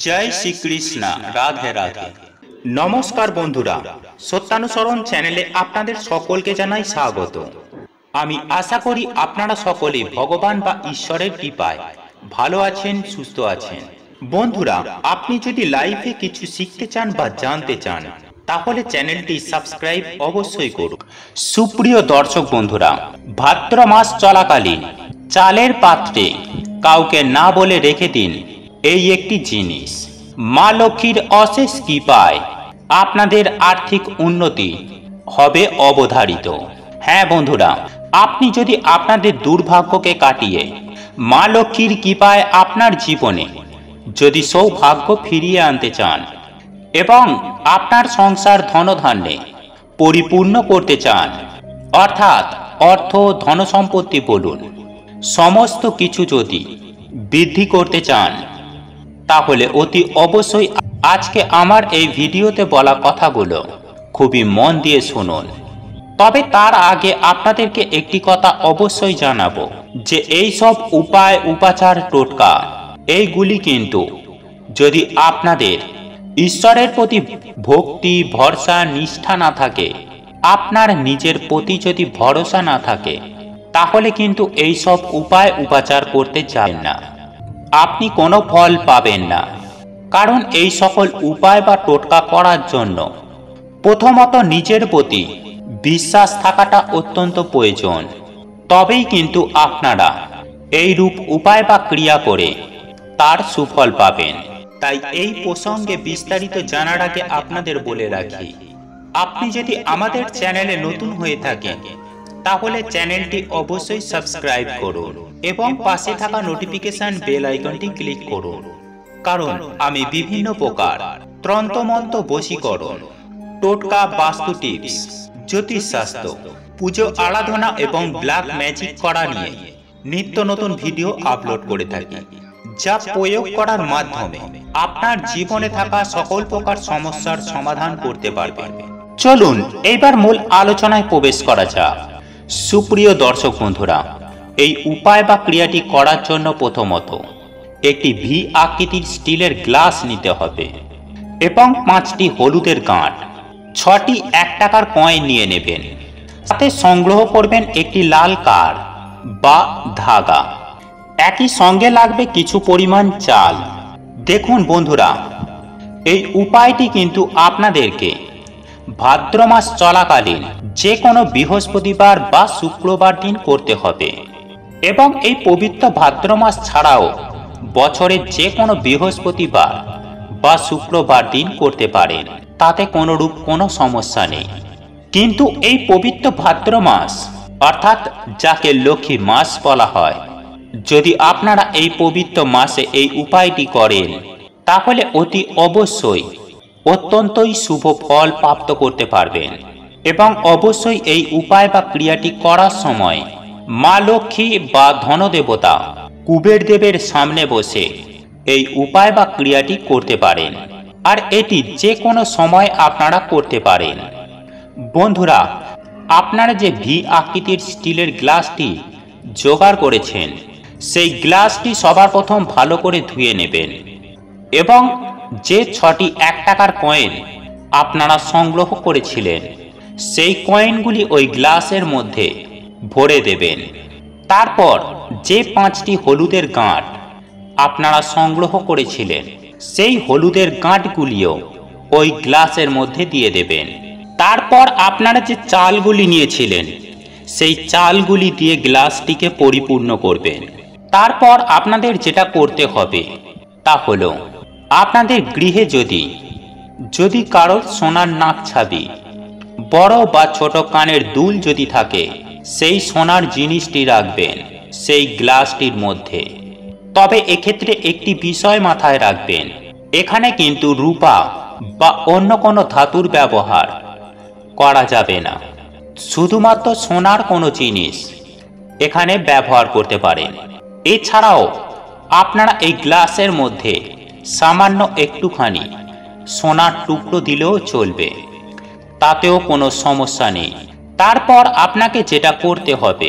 जय श्री कृष्णा राधे राधे नमस्कार बंधुरा सत्यानुसरण चैनेले आपनादेर सकलके जानाई स्वागत। आमी आशा करी आपनारा सकले भगवान बा ईश्वरेर कृपाय भालो आछेन सुस्थ आछेन। बंधुरा आपनी यदि लाइफे किछु शिखते चान बा जानते चान ताहले चैनलटी सबस्क्राइब अवश्यई करुन। सुप्रिय दर्शक बंधुरा भाद्र मास चलाकालीन चालेर पात्रे काउके ना बोले रेखे दिन एई एकटी जिनिस मा लक्ष्मीर अशेष कृपाय आपनादेर आर्थिक उन्नति होबे अवधारित। हाँ बंधुरा आपनी यदि आपनादेर दुर्भाग्य के काटिए मा लक्ष्मीर कृपाय आपनार जीवने यदि सौभाग्य फिरिए आनते चान एवं आपनार संसार धनधान्ये परिपूर्ण करते चान अर्थात अर्थ धन सम्पत्ति बोलुन समस्त किछु यदि बृद्धि करते चान ताहले अति अवश्य आज के आमार ए भिडियोते बला कथागुलो खूबी मन दिए शुनुन। तबे तार आगे आपनादेरके एकटी कथा अवश्य जानाबो जे एई सब उपाय उपाचार टोटका एइगुली किन्तु यदि आपनादेर ईश्वरेर प्रति भक्ति भरसा निष्ठा ना थाके आपनार निजेर प्रति यदि भरोसा ना थाके ताहले किन्तु एई सब उपाय उपाचार करते जाबेन ना, आपनी कोनो फल पाबेन ना। कारण एई सकल उपाय बा टोटका करार जोन्नो प्रथमत निजेर प्रति विश्वास थाकाटा अत्यंत प्रयोजन। तबेई किन्तु आपनारा एई रूप उपाय बा क्रिया करे तार सुफल पाबेन। ताई एई प्रसंगे विस्तारित जानार आगे आपनादेर बोले राखी आपनी यदि आमादेर चैनेले नतून हये थाकेन ताहले चैनलटी अवश्यई सबस्क्राइब करुन एवं पाशे थाका नोटिफिकेशन बेल आइकनटी क्लिक करुन। कारण आमी विभिन्न प्रकार तंत्रमंत्र वशीकरण टोटका वास्तु टिप्स ज्योतिषशास्त्र पूजो आराधना एवं ब्लैक मैजिक करा निये नित्य नतून भिडियो आपलोड करे थाकि जा प्रयोग करार माध्यमे आपनार जीवने थाका सकल प्रकार समस्यार समाधान करते पारबेन। चलुन एबार मूल आलोचनाय प्रवेश करा जाक। सुप्रिय दर्शक बंधुरा उपाय बा क्रियाटी करार जन्य प्रथमत एकटी भि आकृतिर स्टीलेर ग्लास निते हबे एवं 5टी हलुदेर गांठ 6टी 1 टाकार कयेन निये नेबेन। साथे संग्रह करबेन एकटी लाल कार बा धागा एकई संगे लागबे किछु परिमाण चाल। देखुन बंधुरा एई उपायटी किन्तु आपनादेरके भाद्र मास चलाकालीन जे कोनो बृहस्पतिवार बा शुक्रवार दिन करते हबे एवं ए पवित्र भाद्र मास छाड़ाओ बछरे जे कोनो बृहस्पतिवार बा शुक्रवार दिन करते पारेन ताते कोनो रूप कोनो समस्या नेই। किन्तु ए पवित्र भाद्र मास अर्थात जाके लक्ष्मी मास बला हय यदि आपनारा ए पवित्र मासे ए उपायटी करेन ताहले अति अवश्यई अत्यन्तই शुभ फल प्राप्त करते पारबेन एवं अवश्य এই উপায় বা ক্রিয়াটি করার সময় মা লক্ষ্মী বা ধনদেবতা কুবের দেবের সামনে বসে এই উপায় বা ক্রিয়াটি করতে পারেন আর এটি যে কোনো সময় আপনারা করতে পারেন। বন্ধুরা আপনারা যে ভি আকৃতির স্টিলের গ্লাসটি জোগাড় করেছেন সেই গ্লাসটি সবার প্রথম ভালো করে ধুয়ে নেবেন এবং যে 6টি 1 টাকার কয়েন আপনারা সংগ্রহ করেছিলেন সেই কয়েনগুলি ওই গ্লাসের মধ্যে ভরে দেবেন। তারপর যে 5টি হলুদের গাঁট আপনারা সংগ্রহ করেছিলেন সেই হলুদের গাঁটগুলিও ওই গ্লাসের মধ্যে দিয়ে দেবেন। তারপর আপনারা যে চালগুলি নিয়েছিলেন সেই চালগুলি দিয়ে গ্লাসটিকে পরিপূর্ণ করবেন। তারপর আপনাদের যেটা করতে হবে তা হলো आपनादेर गृहे जदि कारो सोनार नाक छाबी बड़ो बा छोटो कानेर दुल जदि थाके सेई सोनार जिनिसटी राखबेन सेई ग्लासटीर मध्य। तबे एई क्षेत्रे एकटी विषय माथाय राखबेन एखाने किन्तु रूपा बा अन्य कोनो धातुर व्यवहार करा जाबे ना शुधुमात्र सोनार कोनो जिनिस एखाने व्यवहार करते पारेन। एछाड़ाओ आपनारा एई ग्लासेर मध्य सामान्य एकटूखानी सोनार टुकरो दिलेও চলবে তাতেও কোনো সমস্যা নেই। তারপর আপনাকে যেটা করতে হবে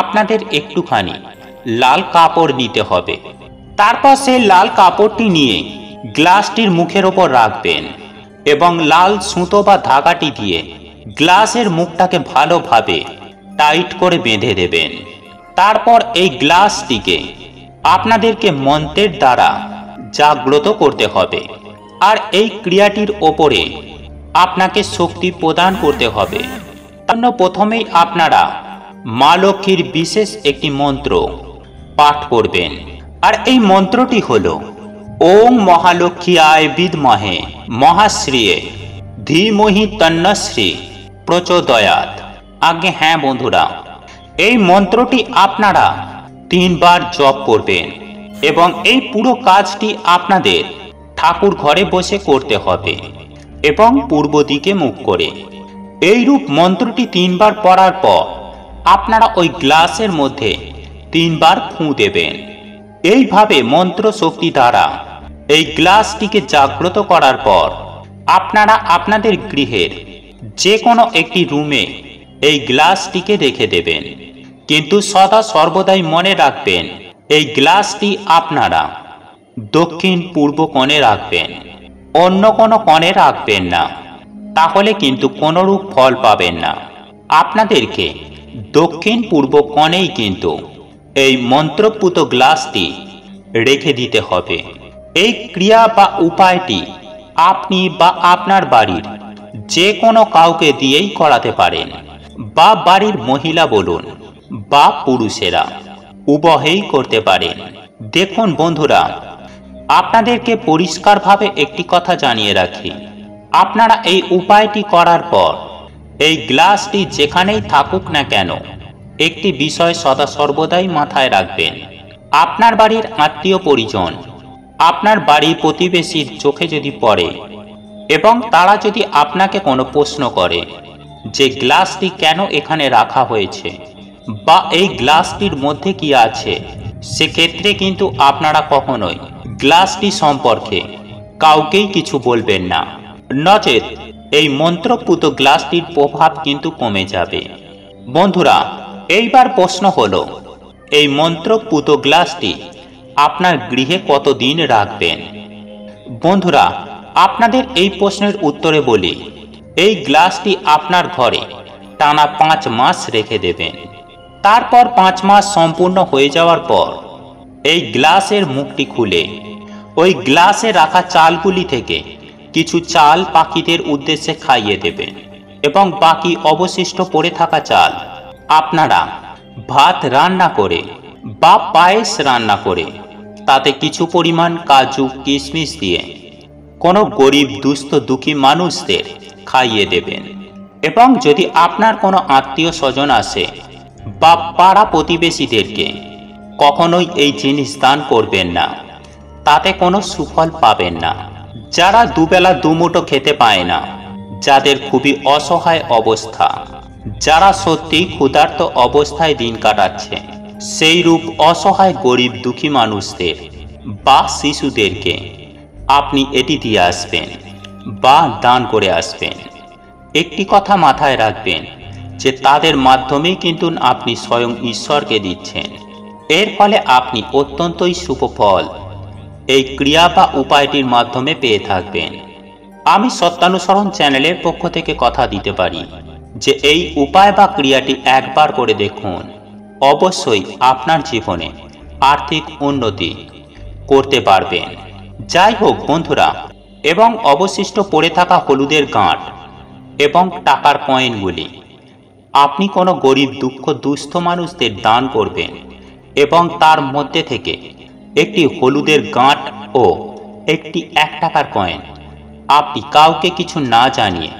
আপনাদের একটুখানি লাল কাপড় নিতে হবে। তারপর সেই লাল কাপড়টি নিয়ে গ্লাসটির মুখের ওপর রাখবেন এবং লাল সুতো বা ধাগাটি দিয়ে গ্লাসের মুখটাকে ভালোভাবে টাইট করে বেঁধে দেবেন। তারপর এই গ্লাসটিকে আপনাদেরকে মন্ত্রের দ্বারা জাগ্রত করতে হবে আর এই ক্রিয়াটির ওপরে আপনাকে শক্তি প্রদান করতে হবে। তার প্রথমেই আপনারা মা লক্ষ্মীর বিশেষ একটি মন্ত্র পাঠ করবেন আর এই মন্ত্রটি হলো ওম মহালক্ষ্মীয়ায় বিদ্মহে মহাশ্রীয়ে ধীমহি তন্নশ্রী প্রচোদয়াৎ। আগে হ্যাঁ বন্ধুরা, এই মন্ত্রটি আপনারা 3 বার জপ করবেন এবং এই পুরো কাজটি আপনাদের ঠাকুর ঘরে বসে করতে হবে এবং পূর্ব দিকে মুখ করে। এইরূপ মন্ত্রটি 3 বার পড়ার পর আপনারা ওই গ্লাসের মধ্যে 3 বার ফু দেবেন। এইভাবে মন্ত্র শক্তি দ্বারা এই গ্লাসটিকে জাগ্রত করার পর আপনারা আপনাদের গৃহের যে কোনো একটি রুমে এই গ্লাসটিকে রেখে দেবেন। কিন্তু সদা সর্বদাই মনে রাখবেন এই গ্লাসটি আপনারা দক্ষিণ পূর্ব কোণে রাখবেন, অন্য কোনো কোণে রাখবেন না, তাহলে কিন্তু কোনোরূপ ফল পাবেন না। আপনাদেরকে দক্ষিণ পূর্ব কোণেই কিন্তু এই মন্ত্রপুত গ্লাসটি রেখে দিতে হবে। এই ক্রিয়া বা উপায়টি আপনি বা আপনার বাড়ির যে কোনো কাউকে দিয়েই করাতে পারেন, বা বাড়ির মহিলা বলুন বা পুরুষেরা উভয়েই করতে পারেন। দেখুন বন্ধুরা, আপনাদেরকে পরিষ্কারভাবে একটি কথা জানিয়ে রাখি, আপনারা এই উপায়টি করার পর এই গ্লাসটি যেখানেই থাকুক না কেন একটি বিষয় সদা সর্বদাই মাথায় রাখবেন, আপনার বাড়ির আত্মীয় পরিজন আপনার বাড়ির প্রতিবেশীর চোখে যদি পড়ে এবং তারা যদি আপনাকে কোনো প্রশ্ন করে যে গ্লাসটি কেন এখানে রাখা হয়েছে বা এই গ্লাসটির মধ্যে কি আছে, সেক্ষেত্রে কিন্তু আপনারা কখনোই গ্লাসটি সম্পর্কে কাউকেই কিছু বলবেন না, নচেত এই মন্ত্রপুত গ্লাসটির প্রভাব কিন্তু কমে যাবে। বন্ধুরা, এইবার প্রশ্ন হলো এই মন্ত্রপুত গ্লাসটি আপনার গৃহে কতদিন রাখবেন? বন্ধুরা, আপনাদের এই প্রশ্নের উত্তরে বলি, এই গ্লাসটি আপনার ঘরে টানা 5 মাস রেখে দেবেন। তারপর 5 মাস সম্পূর্ণ হয়ে যাওয়ার পর এই গ্লাসের মুখটি খুলে ওই গ্লাসে রাখা চালগুলি থেকে কিছু চাল পাখিদের উদ্দেশ্যে খাইয়ে দেবেন এবং বাকি অবশিষ্ট পড়ে থাকা চাল আপনারা ভাত রান্না করে বা পায়েস রান্না করে তাতে কিছু পরিমাণ কাজু কিশমিশ দিয়ে কোনো গরিব দুস্থ দুঃখী মানুষদের খাইয়ে দেবেন। এবং যদি আপনার কোনো আত্মীয় স্বজন আসে বা পাড়া প্রতিবেশীদেরকে কখনোই এই জিনিস দান করবেন না, তাতে কোনো সুফল পাবেন না। যারা দুবেলা দুমুঠো খেতে পায় না, যাদের খুবই অসহায় অবস্থা, যারা সত্যি ক্ষুধার্ত অবস্থায় দিন কাটাচ্ছে, সেই রূপ অসহায় গরিব দুঃখী মানুষদের বা শিশুদেরকে আপনি এটি দিয়ে আসবেন বা দান করে আসবেন। একটি কথা মাথায় রাখবেন যে তাদের মাধ্যমেই কিন্তু আপনি স্বয়ং ঈশ্বরকে দিচ্ছেন, এর ফলে আপনি অত্যন্তই সুফল এই ক্রিয়া বা উপায়টির মাধ্যমে পেয়ে থাকবেন। আমি সত্যানুসরণ চ্যানেলের পক্ষ থেকে কথা দিতে পারি যে এই উপায় বা ক্রিয়াটি একবার করে দেখুন, অবশ্যই আপনার জীবনে আর্থিক উন্নতি করতে পারবেন। যাই হোক বন্ধুরা, এবং অবশিষ্ট পড়ে থাকা হলুদের গাঁট এবং টাকার কয়েনগুলি আপনি কোনো গরিব দুঃখ দুস্থ মানুষদের দান করবেন এবং তার মধ্যে থেকে একটি হলুদের গাঁট ও একটি 1 টাকার কয়েন আপনি কাউকে কিছু না জানিয়ে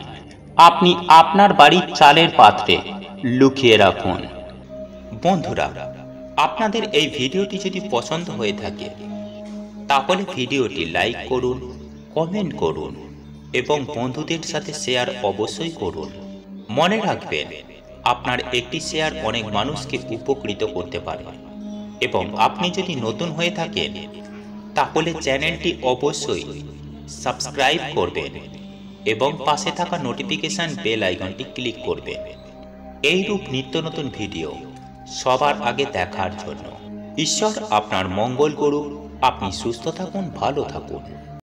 আপনি আপনার বাড়ির চালের পাত্রে লুকিয়ে রাখুন। বন্ধুরা, আপনাদের এই ভিডিওটি যদি পছন্দ হয়ে থাকে তাহলে ভিডিওটি লাইক করুন, কমেন্ট করুন এবং বন্ধুদের সাথে শেয়ার অবশ্যই করুন। মনে রাখবেন আপনার একটি শেয়ার অনেক মানুষকে উপকৃত করতে পারে। এবং আপনি যদি নতুন হয়ে থাকেন তাহলে চ্যানেলটি অবশ্যই সাবস্ক্রাইব করবেন এবং পাশে থাকা নোটিফিকেশান বেল আইকনটি ক্লিক করবেন এইরূপ নিত্য নতুন ভিডিও সবার আগে দেখার জন্য। ঈশ্বর আপনার মঙ্গল করুক। আপনি সুস্থ থাকুন, ভালো থাকুন।